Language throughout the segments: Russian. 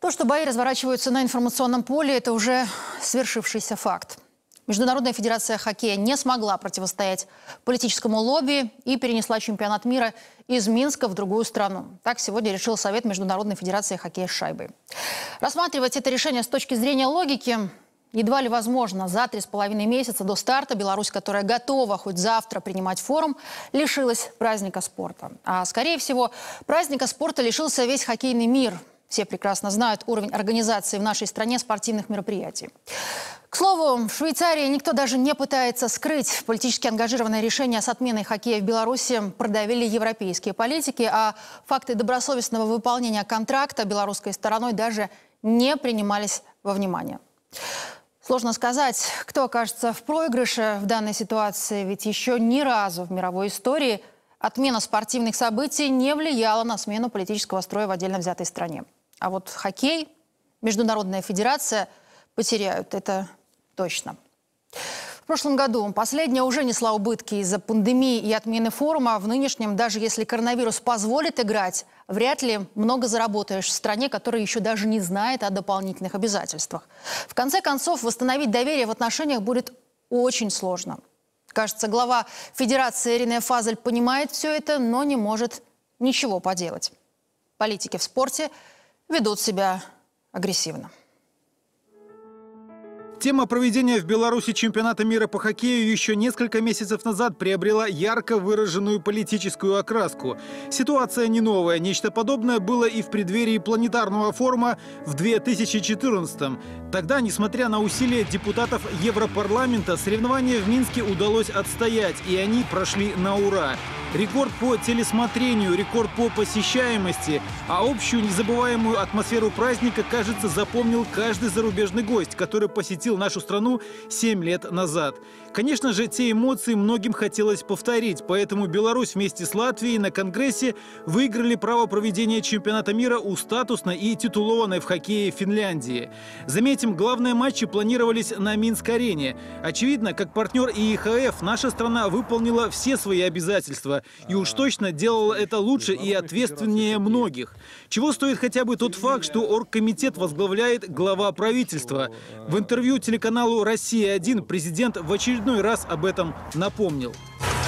То, что бои разворачиваются на информационном поле, это уже свершившийся факт. Международная федерация хоккея не смогла противостоять политическому лобби и перенесла чемпионат мира из Минска в другую страну. Так сегодня решил Совет Международной федерации хоккея с шайбой. Рассматривать это решение с точки зрения логики едва ли возможно. За 3,5 месяца до старта Беларусь, которая готова хоть завтра принимать форум, лишилась праздника спорта. А скорее всего, праздника спорта лишился весь хоккейный мир. Все прекрасно знают уровень организации в нашей стране спортивных мероприятий. К слову, в Швейцарии никто даже не пытается скрыть политически ангажированное решение с отменой хоккея в Беларуси продавили европейские политики, а факты добросовестного выполнения контракта белорусской стороной даже не принимались во внимание. Сложно сказать, кто окажется в проигрыше в данной ситуации, ведь еще ни разу в мировой истории отмена спортивных событий не влияла на смену политического строя в отдельно взятой стране. А вот хоккей, Международная федерация потеряют, это точно. В прошлом году последняя уже несла убытки из-за пандемии и отмены форума. В нынешнем, даже если коронавирус позволит играть, вряд ли много заработаешь в стране, которая еще даже не знает о дополнительных обязательствах. В конце концов, восстановить доверие в отношениях будет очень сложно. Кажется, глава федерации Рене Фазель понимает все это, но не может ничего поделать. Политики в спорте ведут себя агрессивно. Тема проведения в Беларуси чемпионата мира по хоккею еще несколько месяцев назад приобрела ярко выраженную политическую окраску. Ситуация не новая. Нечто подобное было и в преддверии планетарного форума в 2014-м. Тогда, несмотря на усилия депутатов Европарламента, соревнования в Минске удалось отстоять, и они прошли на ура. Рекорд по телесмотрению, рекорд по посещаемости, а общую незабываемую атмосферу праздника, кажется, запомнил каждый зарубежный гость, который посетил нашу страну 7 лет назад. Конечно же, те эмоции многим хотелось повторить, поэтому Беларусь вместе с Латвией на Конгрессе выиграли право проведения чемпионата мира у статусной и титулованной в хоккее Финляндии. Заметим, главные матчи планировались на Минск-арене. Очевидно, как партнер ИИХФ, наша страна выполнила все свои обязательства. И уж точно делала это лучше и ответственнее многих. Чего стоит хотя бы тот факт, что оргкомитет возглавляет глава правительства. В интервью телеканалу «Россия-1» президент в очередной раз об этом напомнил.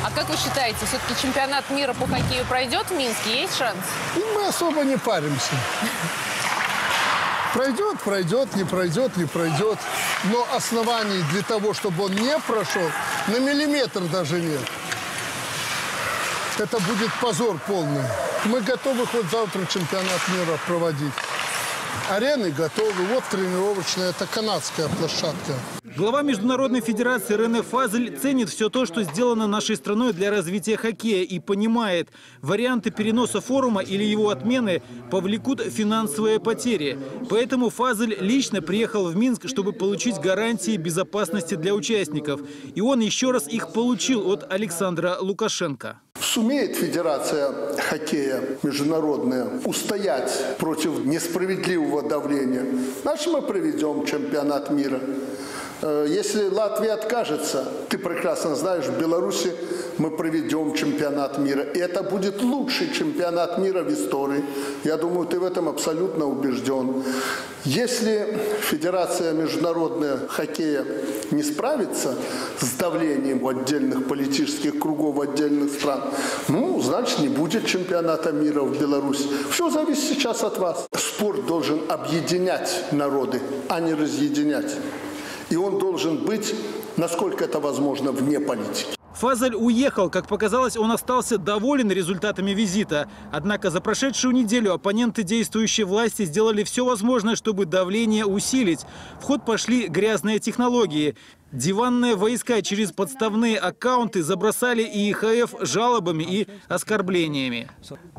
А как вы считаете, все-таки чемпионат мира по хоккею пройдет в Минске? Есть шанс? И мы особо не паримся. Пройдет, пройдет, не пройдет, не пройдет. Но оснований для того, чтобы он не прошел, на миллиметр даже нет. Это будет позор полный. Мы готовы хоть завтра чемпионат мира проводить. Арены готовы. Вот тренировочная, это канадская площадка. Глава Международной федерации Рене Фазель ценит все то, что сделано нашей страной для развития хоккея, и понимает, варианты переноса форума или его отмены повлекут финансовые потери. Поэтому Фазель лично приехал в Минск, чтобы получить гарантии безопасности для участников. И он еще раз их получил от Александра Лукашенко. Сумеет федерация хоккея международная устоять против несправедливого давления? Значит, мы проведем чемпионат мира. Если Латвия откажется, ты прекрасно знаешь, в Беларуси мы проведем чемпионат мира. И это будет лучший чемпионат мира в истории. Я думаю, ты в этом абсолютно убежден. Если Федерация международная хоккея не справится с давлением отдельных политических кругов, отдельных стран, ну, значит, не будет чемпионата мира в Беларуси. Все зависит сейчас от вас. Спорт должен объединять народы, а не разъединять. И он должен быть, насколько это возможно, вне политики. Фазель уехал. Как показалось, он остался доволен результатами визита. Однако за прошедшую неделю оппоненты действующей власти сделали все возможное, чтобы давление усилить. В ход пошли грязные технологии. Диванные войска через подставные аккаунты забросали ИИХФ жалобами и оскорблениями.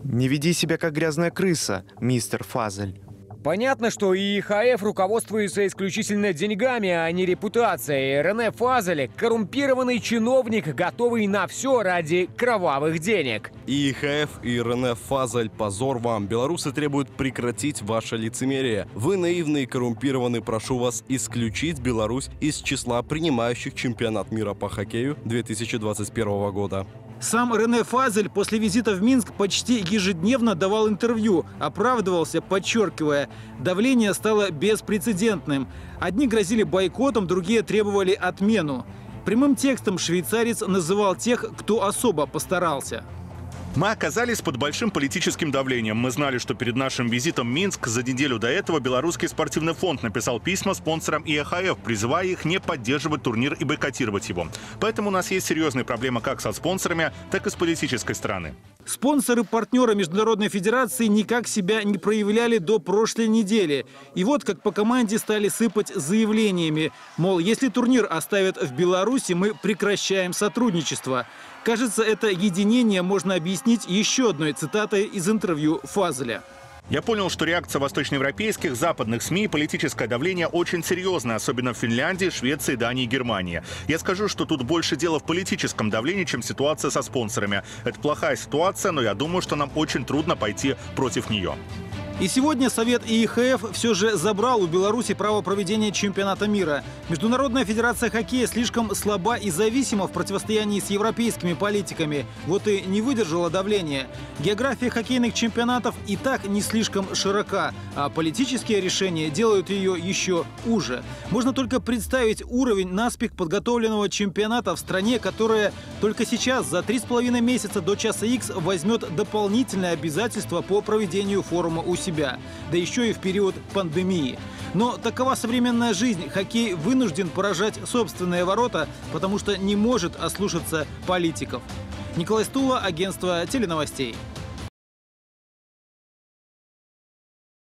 «Не веди себя как грязная крыса, мистер Фазель». Понятно, что ИИХФ руководствуется исключительно деньгами, а не репутацией. Рене Фазель – коррумпированный чиновник, готовый на все ради кровавых денег. ИИХФ и Рене Фазель, позор вам. Белорусы требуют прекратить ваше лицемерие. Вы наивны и коррумпированы. Прошу вас исключить Беларусь из числа принимающих чемпионат мира по хоккею 2021 года. Сам Рене Фазель после визита в Минск почти ежедневно давал интервью, оправдывался, подчеркивая, давление стало беспрецедентным. Одни грозили бойкотом, другие требовали отмену. Прямым текстом швейцарец называл тех, кто особо постарался. Мы оказались под большим политическим давлением. Мы знали, что перед нашим визитом в Минск за неделю до этого Белорусский спортивный фонд написал письма спонсорам ИХФ, призывая их не поддерживать турнир и бойкотировать его. Поэтому у нас есть серьезные проблемы как со спонсорами, так и с политической стороны. Спонсоры-партнеры Международной федерации никак себя не проявляли до прошлой недели. И вот как по команде стали сыпать заявлениями. Мол, если турнир оставят в Беларуси, мы прекращаем сотрудничество. Кажется, это единение можно объяснить еще одной цитатой из интервью Фазеля. Я понял, что реакция восточноевропейских, западных СМИ и политическое давление очень серьезное, особенно в Финляндии, Швеции, Дании и Германии. Я скажу, что тут больше дело в политическом давлении, чем ситуация со спонсорами. Это плохая ситуация, но я думаю, что нам очень трудно пойти против нее. И сегодня Совет ИХФ все же забрал у Беларуси право проведения чемпионата мира. Международная федерация хоккея слишком слаба и зависима в противостоянии с европейскими политиками. Вот и не выдержала давления. География хоккейных чемпионатов и так не слишком широка, а политические решения делают ее еще уже. Можно только представить уровень наспех подготовленного чемпионата в стране, которая только сейчас, за 3,5 месяца до часа X, возьмет дополнительное обязательство по проведению форума у себя. Да еще и в период пандемии. Но такова современная жизнь. Хоккей вынужден поражать собственные ворота, потому что не может ослушаться политиков. Николай Стулов, агентство теленовостей.